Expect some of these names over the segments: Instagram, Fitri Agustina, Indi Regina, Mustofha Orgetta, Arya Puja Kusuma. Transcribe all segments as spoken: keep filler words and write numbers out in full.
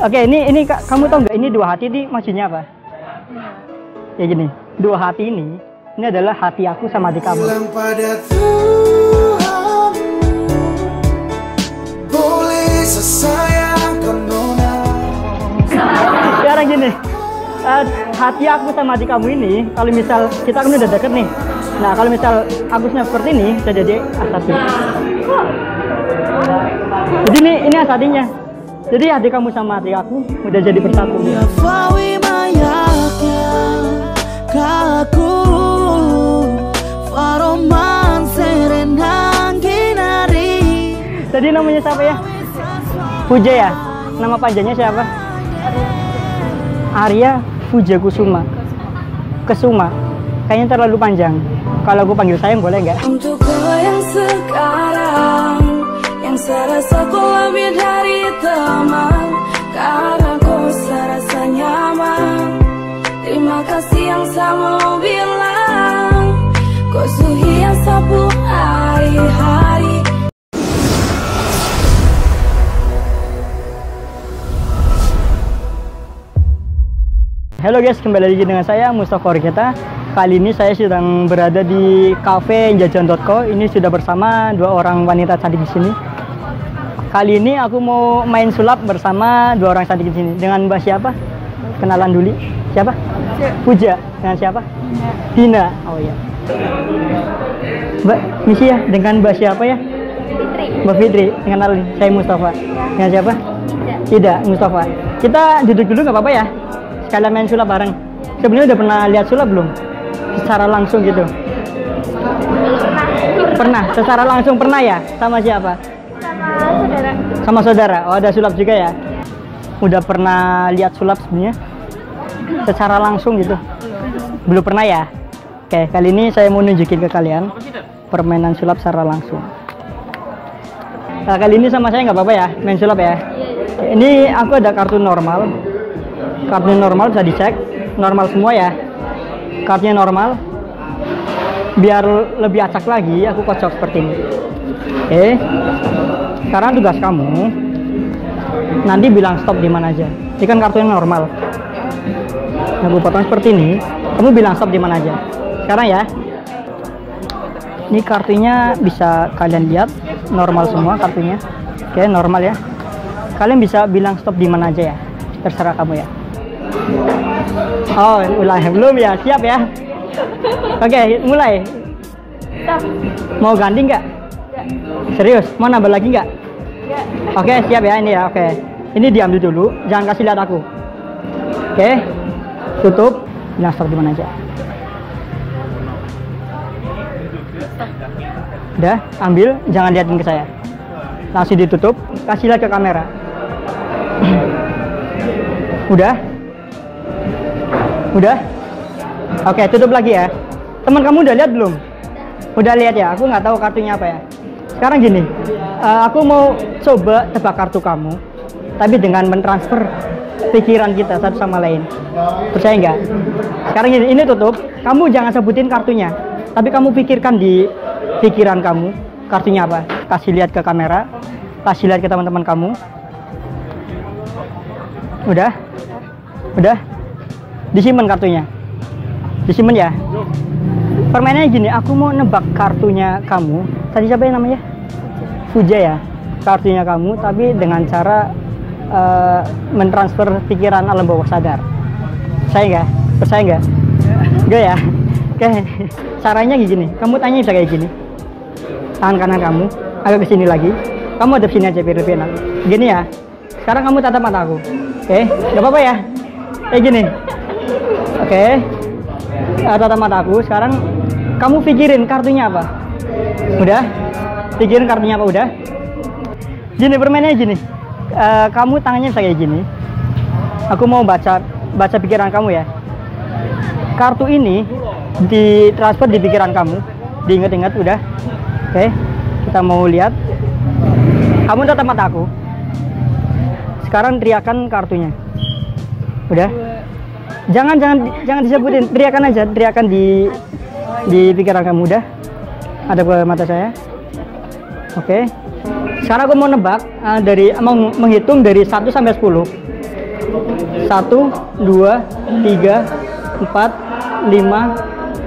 Oke, okay, ini ini Kak, kamu tahu nggak ini dua hati ini maksudnya apa? Ya gini, dua hati ini ini adalah hati aku sama adik kamu. Sekarang gini, uh, hati aku sama adik kamu ini kalau misal kita kan udah deket nih. Nah, kalau misal agusnya seperti ini, kita jadi asati. Jadi ini ini asatinya. Jadi adik kamu sama adik aku udah jadi bersatu. Jadi namanya siapa ya? Puja ya? Nama panjangnya siapa? Arya Puja Kusuma. Kusuma. Kayaknya terlalu panjang. Kalau aku panggil sayang boleh nggak? Untuk kau yang sekarang, yang serasa ku lebih dari teman, karena kau serasa nyaman. Terima kasih yang sama bilang, kau suhian sapu hari-hari. Halo guys, kembali lagi dengan saya Mustofha Orgetta. Kali ini saya sedang berada di cafe jajanan titik co. Ini sudah bersama dua orang wanita cantik di sini. Kali ini aku mau main sulap bersama dua orang cantik di sini. Dengan Mbak siapa? Kenalan dulu. Siapa? Puja. Dengan siapa? Dina. Oh iya. Mbak, misi ya. Dengan Mbak siapa ya? Fitri. Mbak Fitri. Kenalan. Saya Mustofha. Dengan siapa? Ida. Mustofha. Kita duduk dulu nggak apa-apa ya? Kalian main sulap bareng. Sebenarnya udah pernah lihat sulap belum? Secara langsung gitu. Pernah. Secara langsung pernah ya? Sama siapa? Sama saudara. Sama saudara. Oh, ada sulap juga ya? Udah pernah lihat sulap sebenarnya? Secara langsung gitu. Belum pernah ya? Oke, kali ini saya mau nunjukin ke kalian permainan sulap secara langsung. Nah, kali ini sama saya nggak apa-apa ya? Main sulap ya? Ini aku ada kartu normal. Cupnya normal, bisa dicek normal semua ya, cupnya normal. Biar lebih acak lagi aku kocok seperti ini. Oke, sekarang tugas kamu nanti bilang stop di mana aja. Ini kan kartunya normal, aku potong seperti ini, kamu bilang stop di mana aja sekarang ya. Ini kartunya bisa kalian lihat normal semua kartunya. Oke, normal ya. Kalian bisa bilang stop di mana aja ya, terserah kamu ya. Oh, mulai belum ya? Siap ya? Oke, okay, mulai. Stop. Mau ganti nggak? Serius? Mau nambah lagi nggak? Oke, okay, siap ya ini ya. Oke, okay. Ini diam dulu, jangan kasih lihat aku. Oke, okay. Tutup. Bilang stop gimana aja? Udah, ambil, jangan liatin ke saya. Langsung ditutup, kasih lihat ke kamera. Udah? Udah? Oke, tutup lagi ya. Teman kamu udah lihat belum? Udah lihat ya? Aku nggak tahu kartunya apa ya. Sekarang gini, uh, aku mau coba tebak kartu kamu, tapi dengan mentransfer pikiran kita satu sama lain. Percaya nggak? Sekarang gini, ini tutup. Kamu jangan sebutin kartunya, tapi kamu pikirkan di pikiran kamu kartunya apa. Kasih lihat ke kamera, kasih lihat ke teman-teman kamu. Udah? Udah? Disimpan kartunya. Disimpan ya. Permainannya gini, aku mau nebak kartunya kamu. Tadi siapa yang namanya? Puja ya. Kartunya kamu, tapi dengan cara uh, mentransfer pikiran alam bawah sadar. Percaya nggak? Percaya nggak? Enggak ya? Oke. Caranya gini. Kamu tanya bisa kayak gini. Tangan kanan kamu agak kesini lagi. Kamu hadap sini aja biar lebih enak. Gini ya. Sekarang kamu tatap mata aku. Oke, okay, gak apa-apa ya. Kayak gini. Oke, okay. uh, tatap mata aku. Sekarang kamu pikirin kartunya apa. Udah? Pikirin kartunya apa udah? Gini, permainnya gini. uh, Kamu tangannya bisa kayak gini. Aku mau baca baca pikiran kamu ya. Kartu ini ditransfer di pikiran kamu. Diinget-inget udah. Oke, okay. Kita mau lihat. Kamu tatap mata aku. Sekarang teriakan kartunya. Udah? Jangan jangan jangan disebutin, teriakan aja, teriakan di di pikiran kamu udah. Ada ke mata saya. Oke. Okay. Sekarang aku mau nebak uh, dari mau menghitung dari satu sampai sepuluh. satu, dua, tiga, empat, lima,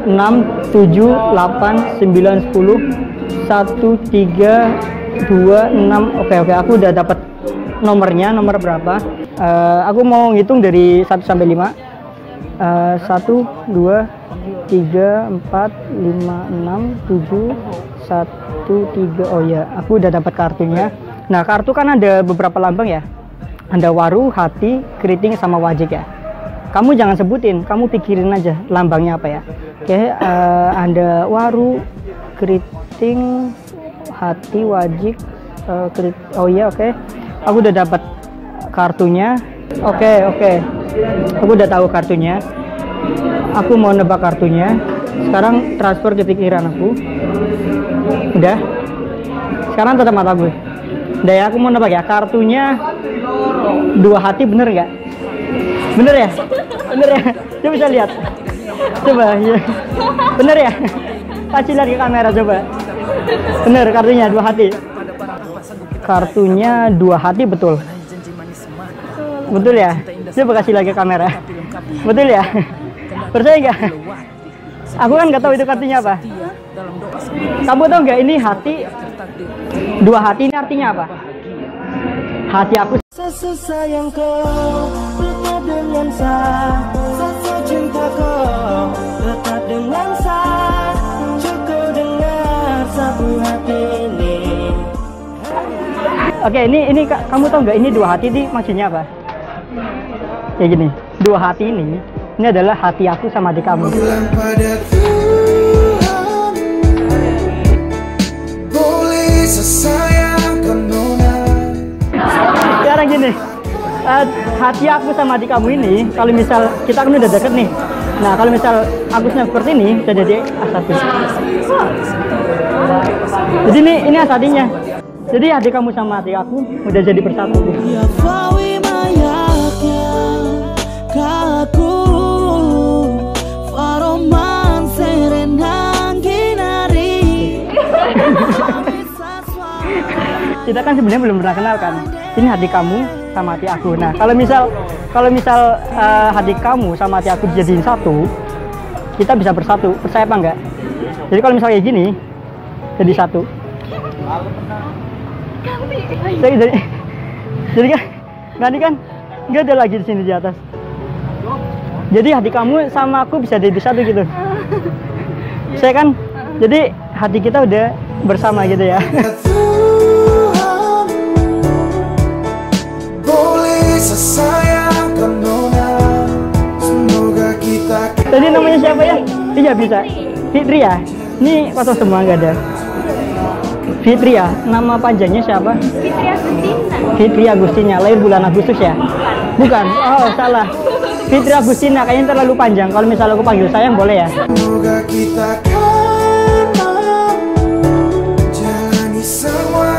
enam, tujuh, delapan, sembilan, sepuluh, satu, tiga, dua, enam. Oke, oke, aku udah dapat nomornya, nomor berapa. Uh, aku mau ngitung dari satu sampai lima. Uh, satu, dua, tiga, empat, lima, enam, tujuh, satu, tiga. Oh ya, aku udah dapat kartunya. Nah, kartu kan ada beberapa lambang ya. Ada waru, hati, keriting, sama wajik ya. Kamu jangan sebutin, kamu pikirin aja lambangnya apa ya. Oke, okay, uh, ada waru, keriting, hati, wajik, uh, kerit... Oh ya, oke. Okay. Aku udah dapat kartunya. Oke, okay, oke. Okay. Aku udah tahu kartunya. Aku mau nebak kartunya. Sekarang transfer ke pikiran aku. Udah. Sekarang tetap mata gue. Udah ya, aku mau nebak ya. Kartunya dua hati, bener nggak? Bener ya? Bener ya? Coba bisa lihat. Coba. Ya. Bener ya? Kasih lihat ke kamera coba. Bener kartunya dua hati. Kartunya dua hati betul. Betul ya? Coba kasih lagi ke kamera. Betul ya? Percaya nggak? Aku kan nggak tahu itu kartunya apa. Kamu tahu nggak ini hati? Dua hati ini artinya apa? Hati aku. Sesayang kau lekat dengan saya, sesayang cinta kau lekat dengan saya, cukup dengan satu hati ini. Oke, ini ini kamu tahu nggak ini dua hati ini maksudnya apa? Ya gini, dua hati ini, ini adalah hati aku sama adik kamu. Sekarang gini, uh, hati aku sama adik kamu ini, kalau misal kita kan udah deket nih. Nah, kalau misal agusnya seperti ini, bisa jadi asati. Jadi ini, ini asatinya. Jadi adik kamu sama adik aku udah jadi bersatu. Kita kan sebenarnya belum pernah kenal kan. Ini hati kamu sama hati aku. Nah, kalau misal kalau misal uh, hati kamu sama hati aku dijadiin satu, kita bisa bersatu. Percaya apa enggak? Jadi kalau misalnya kayak gini, jadi satu. Jadi jadi, jadi kan, berani kan? Enggak ada lagi di sini di atas. Jadi hati kamu sama aku bisa jadi satu gitu. Saya kan, jadi hati kita udah bersama gitu ya. Tadi namanya siapa ya? Iya bisa. Fitri ya. Ini foto semua nggak ada. Fitri ya. Nama panjangnya siapa? Fitri Agustina. Fitri Agustina. Lahir bulan Agustus ya? Bukan. Oh salah. Fitri Agustina. Kayaknya terlalu panjang. Kalau misalnya aku panggil sayang boleh ya? Semoga kita kenal, jalani semua,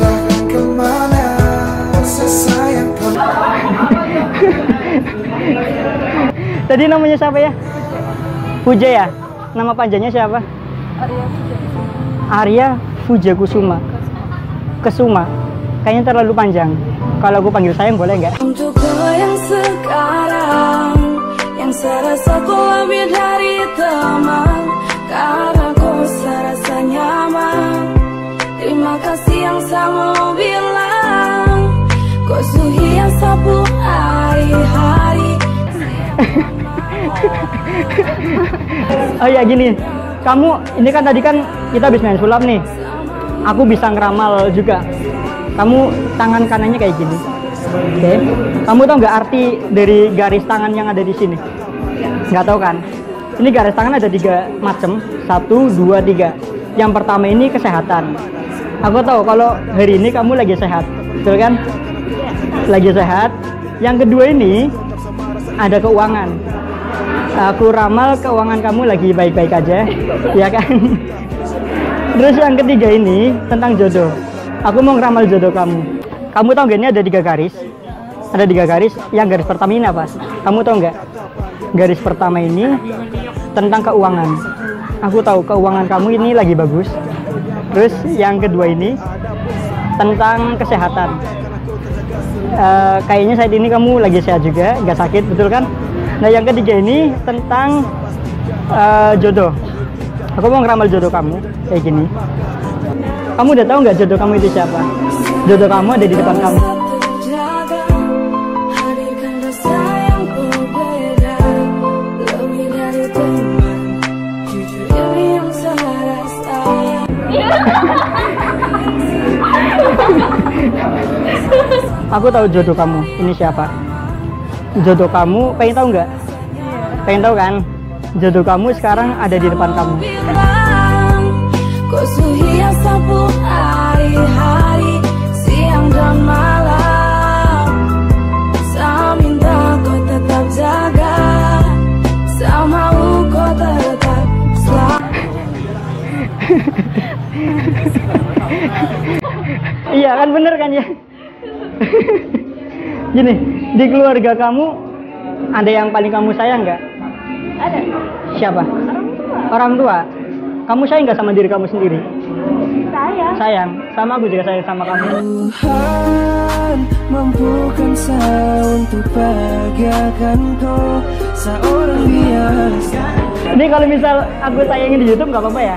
takkan kemana, sesayang kamu. Tadi namanya siapa ya? Puja ya? Nama panjangnya siapa? Arya Puja Kusuma. Kusuma. Kayaknya terlalu panjang. Kalau aku panggil sayang boleh nggak? Untuk kau yang sekarang, yang serasa ku lebih dari teman, karena ku serasa nyaman. Terima kasih yang sama bilang, ku suhi yang sapu hari-hari. Oh ya gini, kamu ini kan tadi kan kita habis main sulap nih. Aku bisa ngeramal juga. Kamu tangan kanannya kayak gini. Oke. Okay. Kamu tau nggak arti dari garis tangan yang ada di sini? Nggak tahu kan? Ini garis tangan ada tiga macam. Satu, dua, tiga. Yang pertama ini kesehatan. Aku tahu kalau hari ini kamu lagi sehat, betul kan? Lagi sehat. Yang kedua ini ada keuangan. Aku ramal keuangan kamu lagi baik-baik aja, ya kan? Terus yang ketiga ini tentang jodoh. Aku mau ngeramal jodoh kamu. Kamu tahu gak ini ada tiga garis? Ada tiga garis. Yang garis pertama ini apa? Kamu tahu nggak? Garis pertama ini tentang keuangan. Aku tahu keuangan kamu ini lagi bagus. Terus yang kedua ini tentang kesehatan. uh, kayaknya saat ini kamu lagi sehat juga, nggak sakit, betul kan? Nah, yang ketiga ini tentang uh, jodoh. Aku mau ngeramal jodoh kamu kayak gini. Kamu udah tahu nggak jodoh kamu itu siapa? Jodoh kamu ada di depan kamu. Aku tahu jodoh kamu, ini siapa? Jodoh kamu, pengen tahu nggak? Pengen tahu kan? Jodoh kamu sekarang ada di depan kamu. Iya kan, bener kan ya? Gini, di keluarga kamu ada yang paling kamu sayang nggak? Ada. Siapa? Orang tua. Kamu sayang nggak sama diri kamu sendiri? Sayang. Sayang. Sama, aku juga sayang sama kamu. Tuhan mampukan saya untuk bahagiakanku seorang biasa. Ini kalau misal aku tayangin di YouTube nggak apa-apa ya?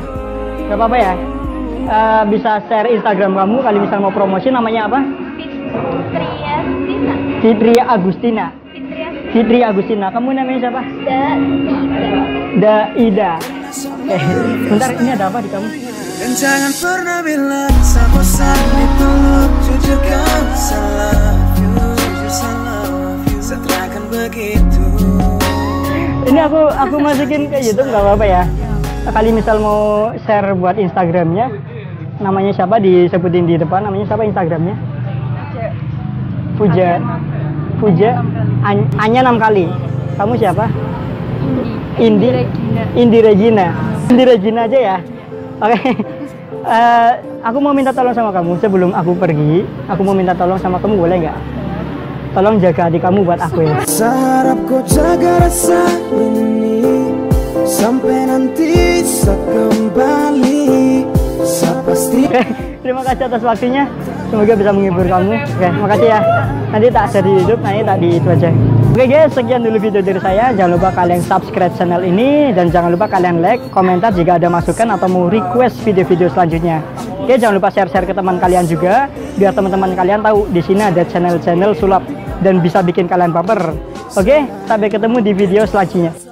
Nggak apa-apa ya? Uh, bisa share Instagram kamu kalau misal mau promosi, namanya apa? Fitri Agustina. Fitri Agustina. Fitri Agustina. Kamu namanya siapa? Da Ida. Eh, bentar, ini ada apa di kamu? Dan jangan pernah bilang sabosan itu jujur kau salah, jujur salah, setrakan begitu. Ini aku aku masukin ke YouTube nggak apa-apa ya? Kali misal mau share buat Instagramnya, namanya siapa disebutin di depan? Namanya siapa Instagramnya? Puja, Puja, hanya enam kali. Kamu siapa? Indi, Indi Regina, Indi Regina aja ya. Oke, okay. uh, aku mau minta tolong sama kamu sebelum aku pergi. Aku mau minta tolong sama kamu, boleh nggak? Tolong jaga adik kamu buat aku ya. Harap kau jaga rasa ini sampai nanti saya kembali. Saya pasti. Terima kasih atas waktunya. Semoga bisa menghibur kamu. Oke, makasih ya. Nanti tak share di YouTube, nanti tak di itu aja. Oke guys, sekian dulu video dari saya. Jangan lupa kalian subscribe channel ini. Dan jangan lupa kalian like, komentar jika ada masukan atau mau request video-video selanjutnya. Oke, jangan lupa share-share ke teman kalian juga. Biar teman-teman kalian tahu di sini ada channel-channel sulap. Dan bisa bikin kalian baper. Oke, sampai ketemu di video selanjutnya.